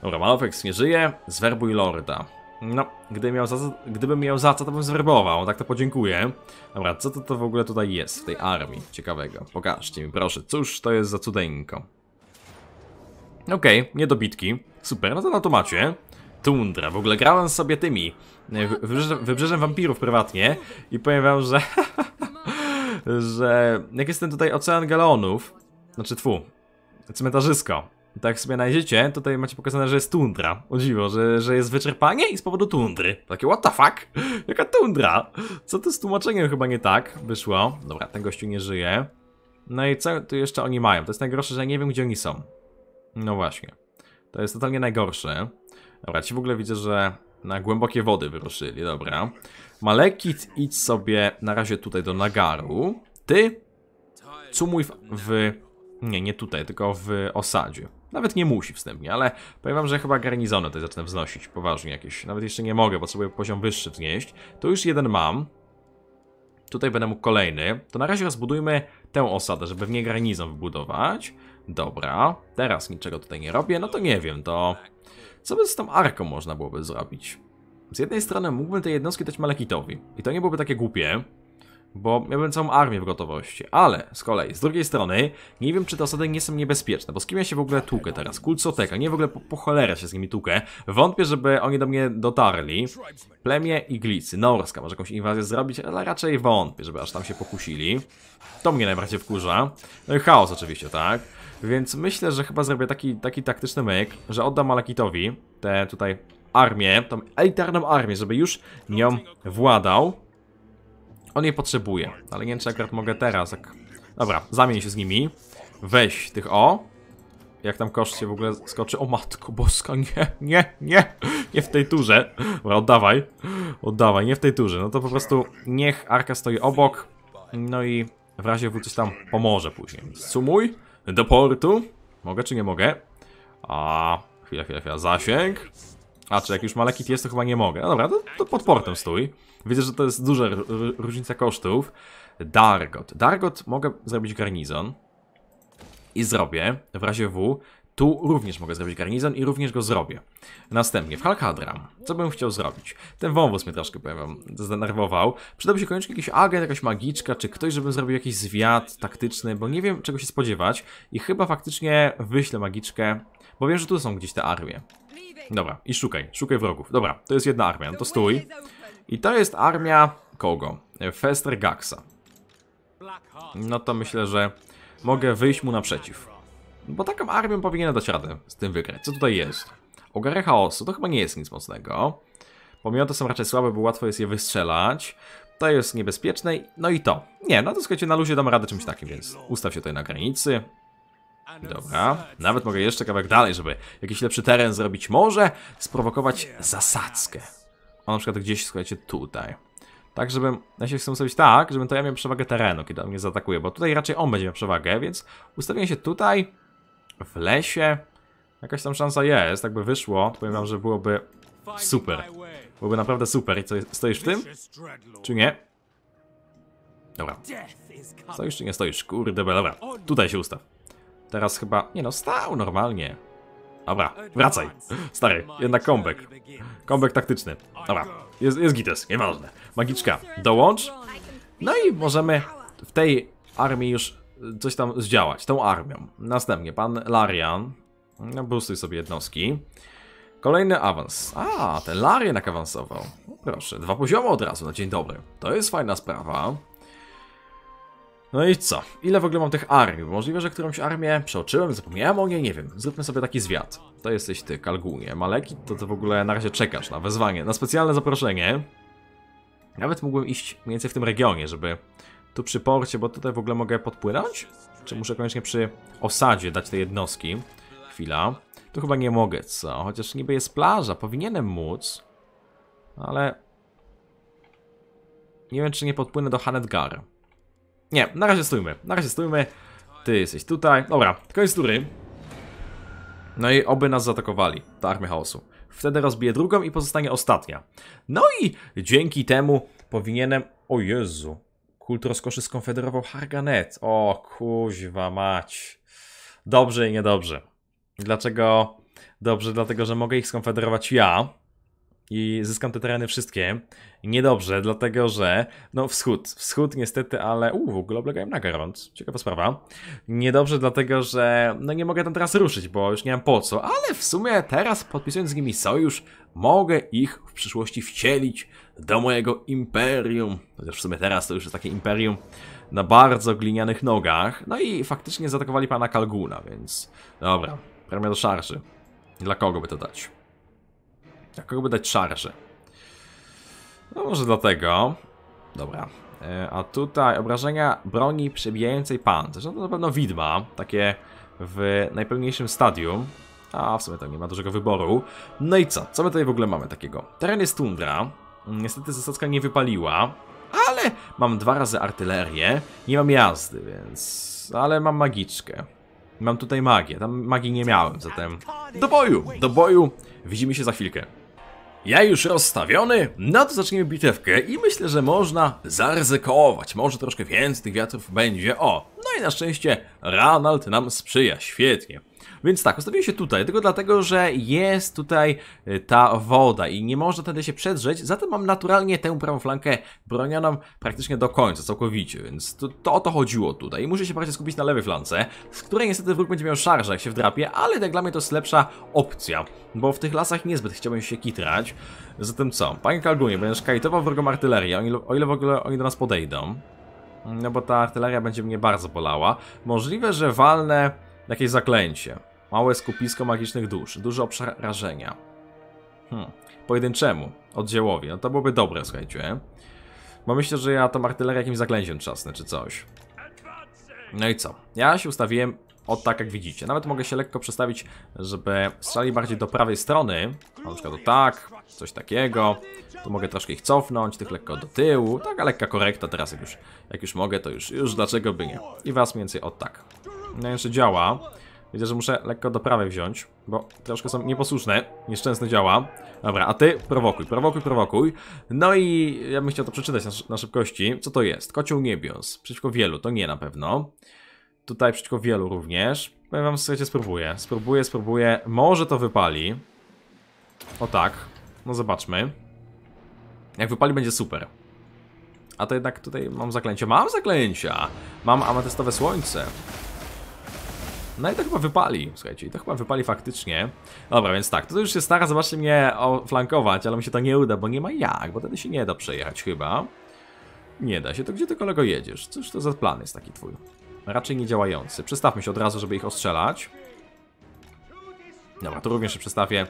Dobra, Malofex nie żyje. Zwerbuj lorda. No, gdybym miał za co, gdybym miał za co, to bym zwerbował, tak to podziękuję. Dobra, co to, to w ogóle tutaj jest w tej armii? Ciekawego. Pokażcie mi, proszę, cóż to jest za cudeńko. Okej, okay, niedobitki. Super, no to na to macie. Tundra, w ogóle grałem sobie tymi wybrzeżem, wybrzeżem wampirów prywatnie i powiem wam, że że jak jest ten tutaj ocean galonów, znaczy tfu, cmentarzysko. Tak sobie znajdziecie, tutaj macie pokazane, że jest tundra. O dziwo, że, że jest wyczerpanie i z powodu tundry. Takie what the fuck? Jaka tundra? Co to z tłumaczeniem chyba nie tak wyszło. Dobra, ten gościu nie żyje. No i co tu jeszcze oni mają? To jest najgorsze, że nie wiem, gdzie oni są. No właśnie. To jest totalnie najgorsze. Dobra, ci w ogóle widzę, że na głębokie wody wyruszyli, dobra. Malekit, idź sobie na razie tutaj do Nagaru. Ty cumuj w... w... Nie, nie tutaj, tylko w osadzie. Nawet nie musi wstępnie, ale powiem wam, że chyba garnizony tutaj zacznę wznosić poważnie jakieś. Nawet jeszcze nie mogę, bo sobie poziom wyższy wznieść. Tu już jeden mam. Tutaj będę mógł kolejny. To na razie rozbudujmy tę osadę, żeby w niej garnizon wybudować. Dobra, teraz niczego tutaj nie robię. No to nie wiem, to co by z tą arką można byłoby zrobić? Z jednej strony mógłbym te jednostki dać Malekitowi. I to nie byłoby takie głupie, bo miałbym całą armię w gotowości, ale z kolei, z drugiej strony, nie wiem, czy te osady nie są niebezpieczne, bo z kim ja się w ogóle tłukę teraz? Kult Soteka, nie w ogóle po, po cholerę się z nimi tłukę, wątpię, żeby oni do mnie dotarli. Plemię i Glicy, Norska może jakąś inwazję zrobić, ale raczej wątpię, żeby aż tam się pokusili. To mnie najbardziej wkurza, no i chaos oczywiście, tak? Więc myślę, że chyba zrobię taki, taki taktyczny myk, że oddam Malekitowi tę tutaj armię, tą elitarną armię, żeby już nią władał. On je potrzebuje, ale nie wiem, czy akurat mogę teraz. Jak... Dobra, zamień się z nimi. Weź tych o. Jak tam koszt się w ogóle skoczy? O matko boska, nie, nie, nie. Nie w tej turze. Dobra, oddawaj. Oddawaj, nie w tej turze. No to po prostu niech Arka stoi obok. No i w razie wrócić tam pomoże później. Sumuj do portu. Mogę czy nie mogę? A, chwila, chwila, chwila. Zasięg. A, czy jak już Malekit jest, to chyba nie mogę. No dobra, to, to pod portem stój. Widzę, że to jest duża różnica kosztów. Dargot. Dargot mogę zrobić garnizon. I zrobię. W razie W. Tu również mogę zrobić garnizon i również go zrobię. Następnie w Halkadram. Co bym chciał zrobić? Ten wąwóz mnie troszkę, powiem wam, zdenerwował. Przydałby się koniecznie jakiś agent, jakaś magiczka, czy ktoś, żebym zrobił jakiś zwiat taktyczny, bo nie wiem, czego się spodziewać. I chyba faktycznie wyślę magiczkę, bo wiem, że tu są gdzieś te armie. Dobra, i szukaj, szukaj wrogów. Dobra, to jest jedna armia, no to stój. I to jest armia kogo? Fester Gaxa. No to myślę, że mogę wyjść mu naprzeciw. Bo taką armią powinienem dać radę z tym wygrać. Co tutaj jest? Ogary chaosu, to chyba nie jest nic mocnego. Pomioty są raczej słabe, bo łatwo jest je wystrzelać. To jest niebezpieczne, no i to. Nie, no to słuchajcie, na luzie dam radę czymś takim, więc ustaw się tutaj na granicy. Dobra, nawet mogę jeszcze kawałek dalej, żeby jakiś lepszy teren zrobić. Może sprowokować zasadzkę. O, na przykład gdzieś, słuchajcie, tutaj. Tak, żebym, ja się chcę ustawić tak, żebym to ja miał przewagę terenu, kiedy on mnie zaatakuje, bo tutaj raczej on będzie miał przewagę, więc ustawienie się tutaj, w lesie, jakaś tam szansa jest, jakby wyszło, to powiem wam, że byłoby super. Byłoby naprawdę super. I co, stoisz w tym? Czy nie? Dobra. Stoisz czy nie stoisz? Kurde, dobra. Tutaj się ustaw. Teraz chyba... Nie no, stał normalnie. Dobra, wracaj. Stary, jednak comeback. Comeback taktyczny. Dobra, jest, jest gites, nieważne. Magiczka, dołącz. No i możemy w tej armii już coś tam zdziałać, tą armią. Następnie pan Larian. No, boostuj sobie jednostki. Kolejny awans. A, ten Larian jak awansował. Proszę, dwa poziomy od razu na dzień dobry. To jest fajna sprawa. No i co? Ile w ogóle mam tych armii? Bo możliwe, że którąś armię przeoczyłem, zapomniałem o niej, nie wiem. Zróbmy sobie taki zwiat. To jesteś ty, Kalgunie. Malekit, to ty w ogóle na razie czekasz na wezwanie, na specjalne zaproszenie. Nawet mógłbym iść mniej więcej w tym regionie, żeby tu przy porcie, bo tutaj w ogóle mogę podpłynąć? Czy muszę koniecznie przy osadzie dać te jednostki? Chwila. Tu chyba nie mogę, co? Chociaż niby jest plaża, powinienem móc. Ale... Nie wiem, czy nie podpłynę do Hanedgaru. Nie, na razie stójmy. Na razie stójmy. Ty jesteś tutaj. Dobra, koniec tury. No i oby nas zaatakowali, ta armia chaosu. Wtedy rozbiję drugą i pozostanie ostatnia. No i dzięki temu powinienem... O Jezu. Kult rozkoszy skonfederował Harganet. O kuźwa mać. Dobrze i niedobrze. Dlaczego? Dobrze, dlatego, że mogę ich skonfederować ja. I zyskam te tereny wszystkie. Niedobrze, dlatego, że... No wschód. Wschód niestety, ale... Uuu, w ogóle oblegają na Garont. Ciekawa sprawa. Niedobrze, dlatego, że... No nie mogę tam teraz ruszyć, bo już nie mam po co. Ale w sumie teraz, podpisując z nimi sojusz, mogę ich w przyszłości wcielić do mojego imperium. Chociaż w sumie teraz to już jest takie imperium na bardzo glinianych nogach. No i faktycznie zaatakowali pana Kalguna, więc... Dobra. Premia do szarży. Dla kogo by to dać? Dla kogo by dać szarże? No może dlatego. Dobra. E, a tutaj obrażenia broni przebijającej pancerz. No to na pewno widma. Takie w najpełniejszym stadium. A w sumie tam nie ma dużego wyboru. No i co? Co my tutaj w ogóle mamy takiego? Teren jest tundra. Niestety zasadzka nie wypaliła. Ale mam dwa razy artylerię. Nie mam jazdy, więc... Ale mam magiczkę. Mam tutaj magię, tam magii nie miałem, zatem do boju, do boju, widzimy się za chwilkę. Ja już rozstawiony, no to zaczniemy bitewkę i myślę, że można zaryzykować, może troszkę więcej tych wiatrów będzie, o, no i na szczęście Ranald nam sprzyja, świetnie. Więc tak, ustawiłem się tutaj, tylko dlatego, że jest tutaj ta woda i nie można wtedy się przedrzeć, zatem mam naturalnie tę prawą flankę bronioną praktycznie do końca, całkowicie, więc to, to o to chodziło tutaj. I muszę się bardziej skupić na lewej flance, z której niestety wróg będzie miał szarżę, jak się wdrapie, ale tak dla mnie to jest lepsza opcja, bo w tych lasach niezbyt chciałbym się kitrać. Zatem co? Panie Kalgunie, będziesz kajtował wrogą artylerię, o ile, o ile w ogóle oni do nas podejdą. No bo ta artyleria będzie mnie bardzo bolała. Możliwe, że walnę... Jakieś zaklęcie. Małe skupisko magicznych dusz. Duże obszar rażenia. Hmm. Pojedynczemu. Oddziałowi. No to byłoby dobre, słuchajcie. Bo myślę, że ja tą artylerię jakimś zaklęciem trzasnę, czy coś. No i co? Ja się ustawiłem o tak, jak widzicie. Nawet mogę się lekko przestawić, żeby strzeli bardziej do prawej strony. Na przykład to tak. Coś takiego. Tu mogę troszkę ich cofnąć. Tych lekko do tyłu. Taka lekka korekta teraz, jak już, jak już mogę, to już, już dlaczego by nie. I was mniej więcej o tak. No jeszcze działa. Widzę, że muszę lekko do prawej wziąć, bo troszkę są nieposłuszne. Nieszczęsne działa. Dobra, a ty prowokuj, prowokuj, prowokuj. No i ja bym chciał to przeczytać na szybkości. Co to jest? Kocioł niebios. Przeciwko wielu, to nie na pewno. Tutaj przeciwko wielu również. Powiem wam, słuchajcie, spróbuję. Spróbuję, spróbuję. Może to wypali. O tak. No zobaczmy. Jak wypali, będzie super. A to jednak tutaj mam zaklęcia. Mam zaklęcia! Mam amatestowe słońce. No i to chyba wypali, słuchajcie, i to chyba wypali faktycznie. Dobra, więc tak, to już się stara, zobaczcie mnie oflankować, ale mi się to nie uda, bo nie ma jak, bo wtedy się nie da przejechać chyba. Nie da się, to gdzie ty kolego jedziesz? Cóż to za plan jest taki twój? Raczej nie działający. Przestawmy się od razu, żeby ich ostrzelać. Dobra, to również się przestawię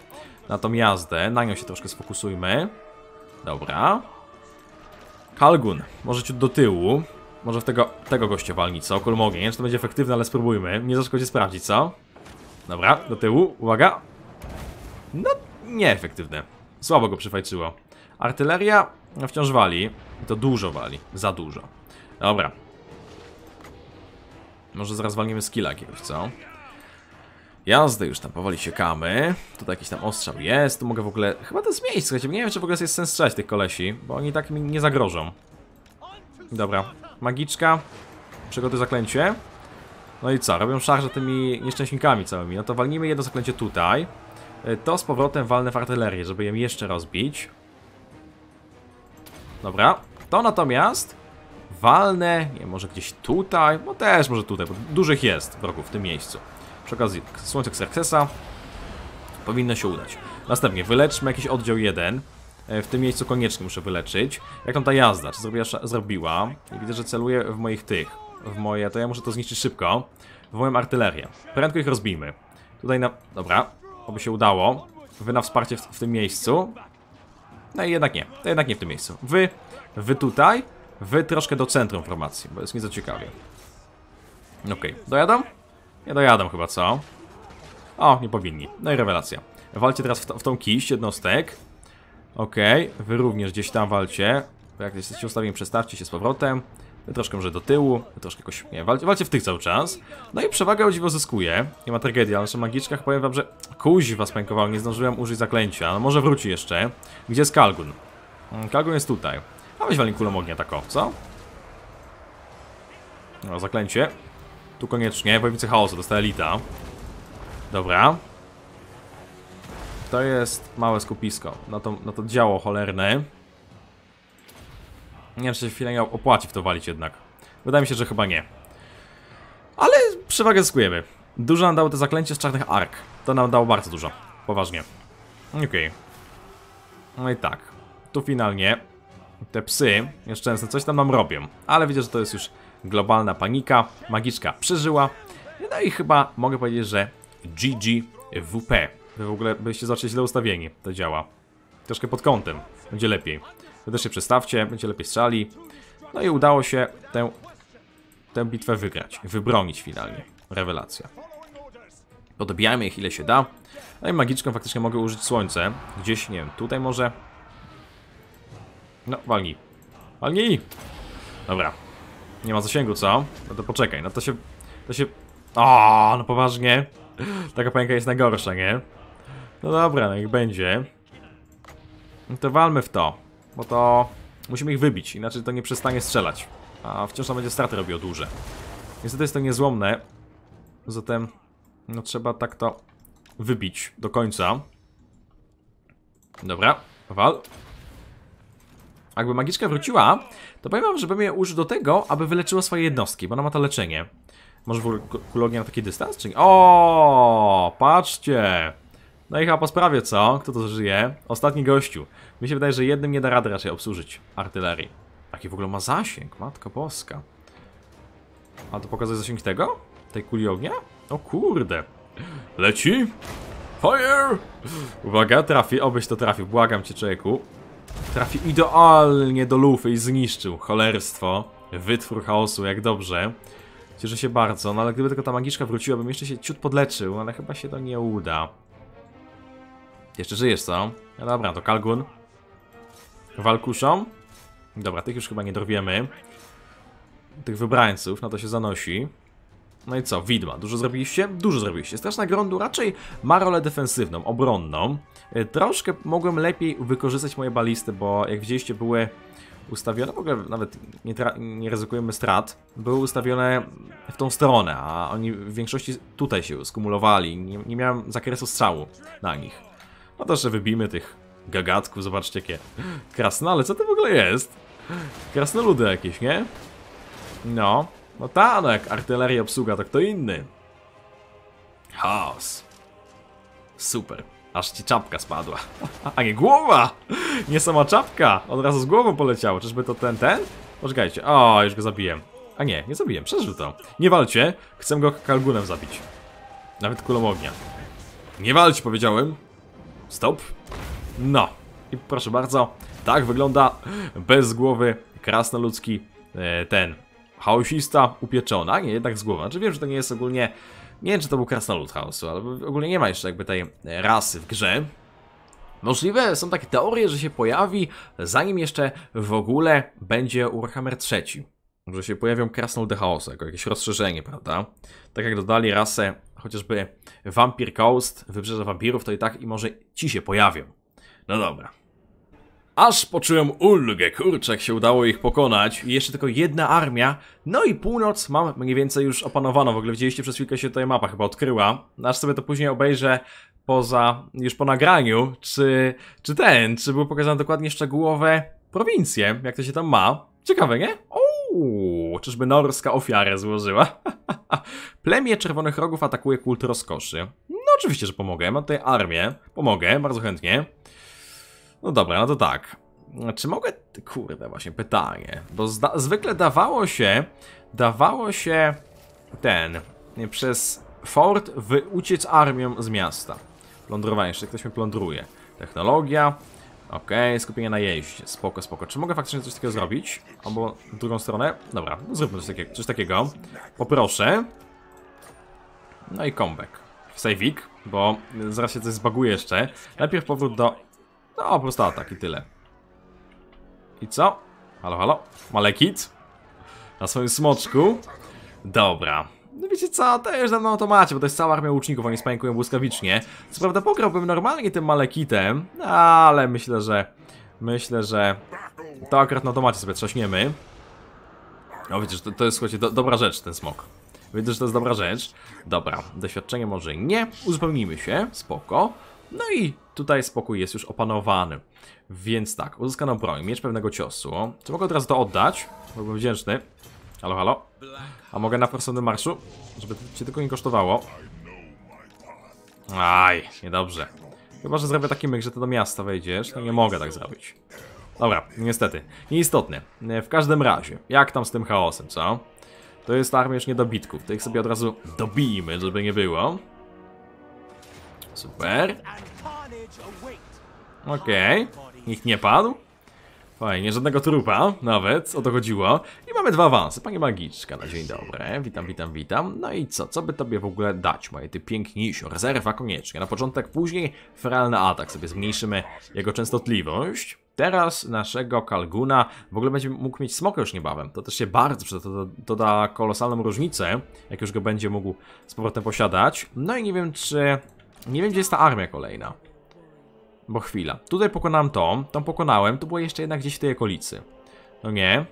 na tą jazdę, na nią się troszkę sfokusujmy. Dobra. Kalgun, może ciut do tyłu. Może w tego, tego gościa walni, co? Kolmogę. Nie wiem, czy to będzie efektywne, ale spróbujmy. Nie zaszkodzi sprawdzić, co? Dobra, do tyłu. Uwaga. No, nieefektywne. Słabo go przyfajczyło. Artyleria wciąż wali. I to dużo wali. Za dużo. Dobra. Może zaraz walniemy skilla jakiegoś, co? Jazdy już tam powoli siekamy. Tutaj jakiś tam ostrzał jest. Tu mogę w ogóle... Chyba to jest miejsce, słuchajcie. Nie wiem, czy w ogóle jest sens strzelać tych kolesi, bo oni tak mi nie zagrożą. Dobra. Magiczka, przygotuj zaklęcie. No i co? Robią szarżę tymi nieszczęśnikami całymi. No to walnijmy jedno zaklęcie tutaj. To z powrotem walnę w artylerię, żeby ją jeszcze rozbić. Dobra. To natomiast walnę, nie, może gdzieś tutaj. No też może tutaj, bo dużych jest wrogów w tym miejscu. Przy okazji słońce Xerxesa. Powinno się udać. Następnie wyleczmy jakiś oddział jeden. W tym miejscu koniecznie muszę wyleczyć. Jak tam ta jazda? Czy zrobiła? zrobiła? I widzę, że celuje w moich tych. W moje, to ja muszę to zniszczyć szybko. W moją artylerię. Prędko ich rozbijmy. Tutaj na... Dobra. Oby się udało. Wy na wsparcie w, w tym miejscu. No i jednak nie. To jednak nie w tym miejscu. Wy, wy tutaj. Wy troszkę do centrum formacji, bo jest nieco ciekawie. Okej. Okay. Dojadą? Nie dojadą chyba, co? O, nie powinni. No i rewelacja. Walcie teraz w, to, w tą kiść jednostek. Okej, okay, wy również gdzieś tam walcie. Bo jak jesteście ustawieni, przestawcie się z powrotem. My troszkę może do tyłu, my troszkę jakoś... Nie, walcie, walcie w tych cały czas. No i przewaga o dziwo zyskuje. Nie ma tragedii, ale nasza magiczka, powiem wam, że... Kuźwa spękował, nie zdążyłem użyć zaklęcia, ale może wróci jeszcze. Gdzie jest Kalgun? Kalgun jest tutaj. A weź walin kulą ognia tako, co? No, zaklęcie. Tu koniecznie, wojownicy chaosu, dostała elita. Dobra. To jest małe skupisko. Na to, na to działo cholerne. Nie wiem, czy się chwilę opłaci w to walić jednak. Wydaje mi się, że chyba nie. Ale przewagę zyskujemy. Dużo nam dało te zaklęcie z czarnych ark. To nam dało bardzo dużo. Poważnie. Okej. Okay. No i tak. Tu finalnie te psy nieszczęsne coś tam nam robią. Ale widzę, że to jest już globalna panika. Magiczka przeżyła. No i chyba mogę powiedzieć, że G G W P. Wy w ogóle byście zaczęli źle ustawieni. To działa. Troszkę pod kątem. Będzie lepiej. Wy też się przestawcie, będzie lepiej strzali. No i udało się tę, tę bitwę wygrać, wybronić finalnie. Rewelacja. Podobijamy ich ile się da. No i magiczką faktycznie mogę użyć słońce. Gdzieś, nie wiem, tutaj może. No, walnij. Walnij! Dobra. Nie ma zasięgu, co? No to poczekaj, no to się... To się... O, no poważnie. Taka pęka jest najgorsza, nie? No dobra, no niech będzie. No to walmy w to. Bo to musimy ich wybić, inaczej to nie przestanie strzelać. A wciąż tam będzie straty robiło duże. Niestety jest to niezłomne. Zatem no trzeba tak to wybić do końca. Dobra, wal. Jakby magiczka wróciła, to powiem wam, że bym je użył do tego, aby wyleczyła swoje jednostki, bo ona ma to leczenie. Może w ogóle kulognia na taki dystans? Czy nie? O, patrzcie! No i chyba po sprawie, co? Kto to żyje? Ostatni gościu. Mi się wydaje, że jednym nie da rady raczej obsłużyć artylerii. Taki w ogóle ma zasięg, matko boska. A to pokazać zasięg tego? Tej kuli ognia? O kurde. Leci? Fire! Uwaga, trafi, obyś to trafił, błagam cię człowieku. Trafi idealnie do lufy i zniszczył. Cholerstwo. Wytwór chaosu, jak dobrze. Cieszę się bardzo, no ale gdyby tylko ta magiczka wróciła, bym jeszcze się ciut podleczył, ale chyba się to nie uda. Jeszcze żyjesz, co? No dobra, to Kalgun. Walkuszą. Dobra, tych już chyba nie dorwiemy. Tych wybrańców, no to się zanosi. No i co? Widma. Dużo zrobiliście? Dużo zrobiliście. Straszna Grądu raczej ma rolę defensywną, obronną. Troszkę mogłem lepiej wykorzystać moje balisty, bo jak widzieliście były ustawione, w ogóle nawet nie, nie ryzykujemy strat, były ustawione w tą stronę, a oni w większości tutaj się skumulowali. Nie, nie miałem zakresu strzału na nich. No to jeszcze wybijmy tych gagatków, zobaczcie jakie krasnale, co to w ogóle jest? Krasnoludy jakieś, nie? No, no ta, no jak artyleria obsługa, to kto inny? Chaos. Super, aż ci czapka spadła. A nie głowa! Nie sama czapka, od razu z głową poleciało, czyżby to ten, ten? Poczekajcie, o, już go zabiję. A nie, nie zabiję, przeżył to. Nie walcie, chcę go Kalgunem zabić. Nawet kulą ognia. Nie walcie, powiedziałem. Stop. No. I proszę bardzo, tak wygląda bez głowy krasnoludzki e, ten chaosista upieczony. A nie, jednak z głową. Znaczy wiem, że to nie jest ogólnie... Nie wiem, czy to był krasnolud chaosu, ale ogólnie nie ma jeszcze jakby tej rasy w grze. Możliwe są takie teorie, że się pojawi, zanim jeszcze w ogóle będzie Warhammer trzy. Że się pojawią krasnoludy chaosu, jako jakieś rozszerzenie, prawda? Tak jak dodali rasę... Chociażby Vampir Coast, Wybrzeże Wampirów, to i tak i może ci się pojawią. No dobra. Aż poczułem ulgę, kurczę, jak się udało ich pokonać. I jeszcze tylko jedna armia. No i północ mam mniej więcej już opanowaną. W ogóle widzieliście, przez chwilkę się tutaj mapa chyba odkryła. Aż sobie to później obejrzę poza, już po nagraniu, czy, czy ten, czy były pokazane dokładnie szczegółowe prowincje, jak to się tam ma. Ciekawe, nie? Uuu, czyżby Norska ofiarę złożyła? Plemię Czerwonych Rogów atakuje kult rozkoszy. No oczywiście, że pomogę. Mam tutaj armię. Pomogę, bardzo chętnie. No dobra, no to tak. Czy mogę... Kurde, właśnie pytanie. Bo zda... zwykle dawało się... Dawało się... Ten... Przez fort uciec armią z miasta. Plądrowanie. Jeszcze ktoś mnie plądruje. Technologia. Okej, okay, skupienie na jeździe. Spoko, spoko. Czy mogę faktycznie coś takiego zrobić? Albo w drugą stronę? Dobra, no zróbmy coś takiego. Coś takiego. Poproszę. No i comeback. Save'ik, bo zaraz się coś zbaguje jeszcze. Najpierw powrót do... No, po prostu atak i tyle. I co? Halo, halo, Malekit. Na swoim smoczku. Dobra. No wiecie co, też dam na automacie, bo to jest cała armia łuczników, oni spańkują błyskawicznie. Co prawda pograłbym normalnie tym Malekitem, ale myślę, że... Myślę, że... To akurat na automacie sobie trzaśniemy. No wiecie, to, to jest, słuchajcie, do, dobra rzecz ten smok. Widzę, że to jest dobra rzecz. Dobra, doświadczenie może nie. Uzupełnijmy się, spoko. No i tutaj spokój jest już opanowany. Więc tak, uzyskano broń, miecz pewnego ciosu. Czy mogę od razu to oddać? Byłbym wdzięczny. Halo, halo. A mogę na personel marszu? Żeby cię tylko nie kosztowało. Aj, niedobrze. Chyba, że zrobię taki myk, że ty do miasta wejdziesz. No nie mogę tak zrobić. Dobra, niestety. Nieistotne. W każdym razie, jak tam z tym chaosem, co? To jest armia już niedobitków. To ich sobie od razu dobijmy, żeby nie było. Super. Okej. Okay. Nikt nie padł. Fajnie, żadnego trupa nawet, o to chodziło. I mamy dwa awanse. Pani Magiczka, na dzień dobry. Witam, witam, witam. No i co? Co by tobie w ogóle dać, moje ty piękniejsio? Rezerwa koniecznie. Na początek, później feralny atak. Sobie zmniejszymy jego częstotliwość. Teraz naszego Kalguna w ogóle będzie mógł mieć smoka już niebawem. To też się bardzo przyda, to, to da kolosalną różnicę, jak już go będzie mógł z powrotem posiadać. No i nie wiem, czy... Nie wiem, gdzie jest ta armia kolejna. Bo chwila. Tutaj pokonałem tą, tą pokonałem, to było jeszcze jednak gdzieś w tej okolicy. No nie.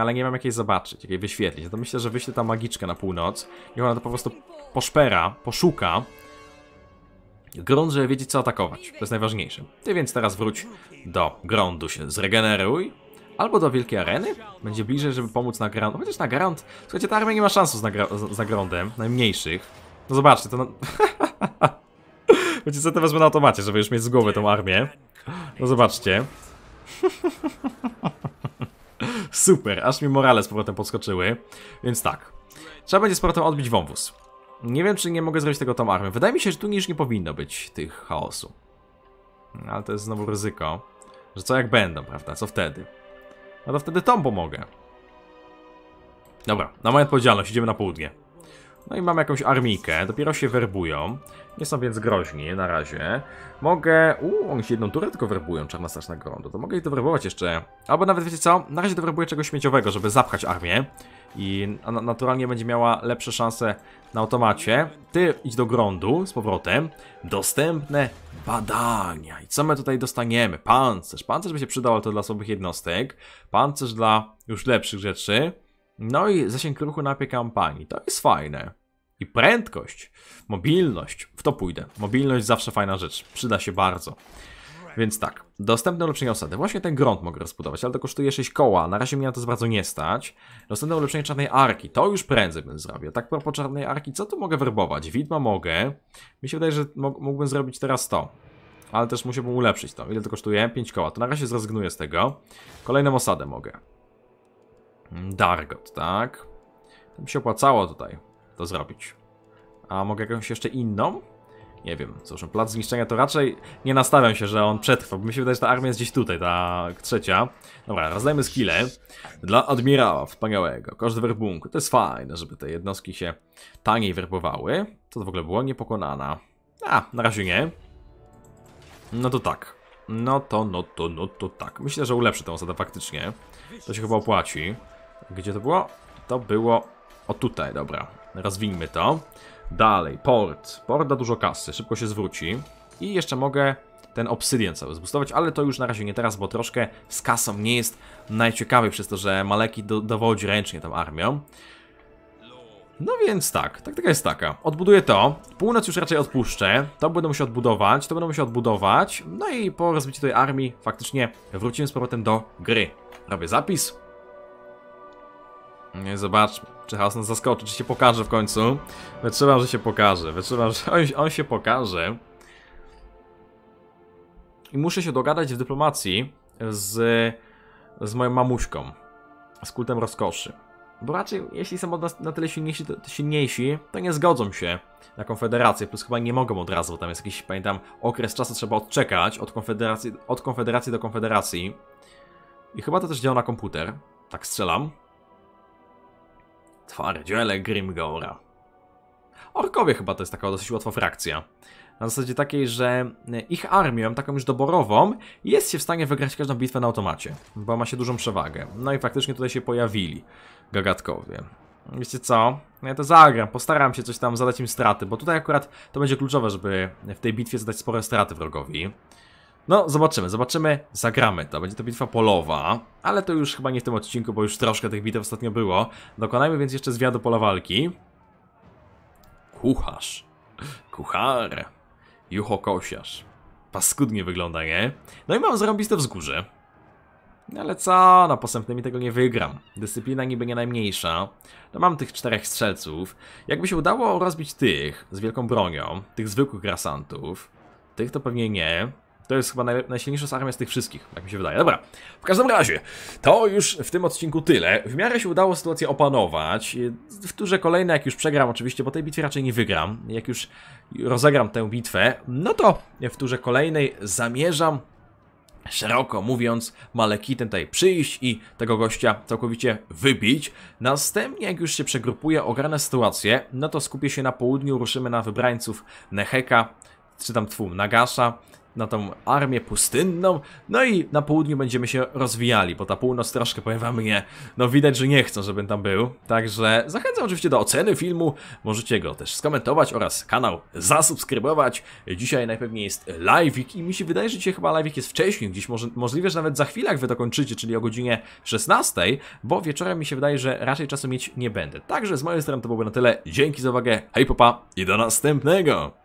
Ale nie mam jakiej zobaczyć, jakiej wyświetlić. No to myślę, że wyślę tam magiczkę na północ. I ona to po prostu poszpera, poszuka. Grunt, żeby wiedzieć, co atakować. To jest najważniejsze. Ty więc teraz wróć do gruntu, się zregeneruj. Albo do wielkiej areny. Będzie bliżej, żeby pomóc na grant. Chociaż na grant... Słuchajcie, ta armia nie ma szans z, z, z nagrądem. Najmniejszych. No zobaczcie, to... Na... Wiecie co, to wezmę na automacie, żeby już mieć z głowy tą armię. No zobaczcie. Super, aż mi morale z powrotem podskoczyły. Więc tak. Trzeba będzie z powrotem odbić wąwóz. Nie wiem, czy nie mogę zrobić tego tą armią. Wydaje mi się, że tu już nie powinno być tych chaosu. No, ale to jest znowu ryzyko. Że co jak będą, prawda? Co wtedy? No to wtedy tą pomogę. Dobra, na moją odpowiedzialność, idziemy na południe. No i mam jakąś armijkę, dopiero się werbują. Nie są więc groźni na razie. Mogę... Uuu, oni się jedną turę tylko werbują, czarna straszna grądu. To mogę ich dowerbować jeszcze. Albo nawet wiecie co? Na razie dowerbuję czegoś śmieciowego, żeby zapchać armię. I naturalnie będzie miała lepsze szanse na automacie. Ty idź do grądu z powrotem. Dostępne badania. I co my tutaj dostaniemy? Pancerz. Pancerz by się przydał, ale to dla słabych jednostek. Pancerz dla już lepszych rzeczy. No i zasięg ruchu na opiekę kampanii. To jest fajne. I prędkość. Mobilność. W to pójdę. Mobilność zawsze fajna rzecz. Przyda się bardzo. Więc tak. Dostępne ulepszenie osady. Właśnie ten grunt mogę rozbudować, ale to kosztuje sześć koła. Na razie mnie na to bardzo nie stać. Dostępne ulepszenie czarnej arki. To już prędzej bym zrobił. Tak propos czarnej arki, co tu mogę werbować? Widma mogę. Mi się wydaje, że mógłbym zrobić teraz to. Ale też musiałbym ulepszyć to. Ile to kosztuje? pięć koła. To na razie zrezygnuję z tego. Kolejną osadę mogę. Dargot, tak? To mi się opłacało tutaj to zrobić. A mogę jakąś jeszcze inną? Nie wiem, cóż, plac zniszczenia to raczej nie nastawiam się, że on przetrwa, bo mi się wydaje, że ta armia jest gdzieś tutaj, ta trzecia. Dobra, rozdajmy skille dla admirała wspaniałego. Koszt werbunku, to jest fajne, żeby te jednostki się taniej werbowały. Co to w ogóle było? Niepokonana. A, na razie nie. No to tak. No to, no to, no to tak. Myślę, że ulepszy tę osadę faktycznie. To się chyba opłaci. Gdzie to było? To było... O tutaj, dobra. Rozwijmy to. Dalej, port. Port da dużo kasy, szybko się zwróci. I jeszcze mogę ten obsydian cały zbustować, ale to już na razie nie teraz, bo troszkę z kasą nie jest najciekawiej przez to, że Maleki do, dowodzi ręcznie tą armią. No więc tak, taktyka jest taka. Odbuduję to, północ już raczej odpuszczę, to będę musiał odbudować, to będę musiał odbudować. No i po rozbiciu tej armii faktycznie wrócimy z powrotem do gry. Robię zapis. Nie, zobaczmy, czy chaos nas zaskoczy, czy się pokaże w końcu. Wytrzymam, że się pokaże, wytrzymam, że on, on się pokaże. I muszę się dogadać w dyplomacji z, z moją mamuśką, z kultem rozkoszy. Bo raczej, jeśli są od nas na tyle silniejsi to, silniejsi, to nie zgodzą się na konfederację. Plus chyba nie mogą od razu, bo tam jest jakiś, pamiętam, okres czasu trzeba odczekać od konfederacji, od konfederacji do konfederacji. I chyba to też działa na komputer. Tak strzelam. Twardziele Grimgora. Orkowie chyba to jest taka dosyć łatwa frakcja. na zasadzie takiej, że ich armią, taką już doborową, jest się w stanie wygrać każdą bitwę na automacie, bo ma się dużą przewagę. No i faktycznie tutaj się pojawili gagatkowie. Wiecie co? Ja to zagram, postaram się coś tam zadać im straty, bo tutaj akurat to będzie kluczowe, żeby w tej bitwie zadać spore straty wrogowi. No, zobaczymy, zobaczymy, zagramy to, będzie to bitwa polowa, ale to już chyba nie w tym odcinku, bo już troszkę tych bitew ostatnio było. Dokonajmy więc jeszcze zwiadu pola walki. Kucharz, kuchar, juchokosiarz, paskudnie wygląda, nie? No i mam zarąbiste wzgórze. Ale co, no posępnymi tego nie wygram. Dyscyplina niby nie najmniejsza. No mam tych czterech strzelców. Jakby się udało rozbić tych z wielką bronią, tych zwykłych grasantów, tych to pewnie nie. To jest chyba naj najsilniejsza armia z tych wszystkich, jak mi się wydaje. Dobra, w każdym razie, to już w tym odcinku tyle. W miarę się udało sytuację opanować. W turze kolejne, jak już przegram oczywiście, bo tej bitwy raczej nie wygram. Jak już rozegram tę bitwę, no to w turze kolejnej zamierzam, szeroko mówiąc, Malekitem tutaj przyjść i tego gościa całkowicie wybić. Następnie, jak już się przegrupuje, ogarnę sytuację, no to skupię się na południu, ruszymy na wybrańców Neheka, czy tam tfu, Nagasza, na tą armię pustynną, no i na południu będziemy się rozwijali, bo ta północ troszkę, powiem wam, nie, no widać, że nie chcą, żebym tam był, także zachęcam oczywiście do oceny filmu, możecie go też skomentować oraz kanał zasubskrybować. Dzisiaj najpewniej jest live'ik i mi się wydaje, że dzisiaj chyba live'ik jest wcześniej, gdzieś może, możliwe, że nawet za chwilę jak wy to kończycie, czyli o godzinie szesnastej, bo wieczorem mi się wydaje, że raczej czasu mieć nie będę, także z mojej strony to byłoby na tyle, dzięki za uwagę, hej popa i do następnego!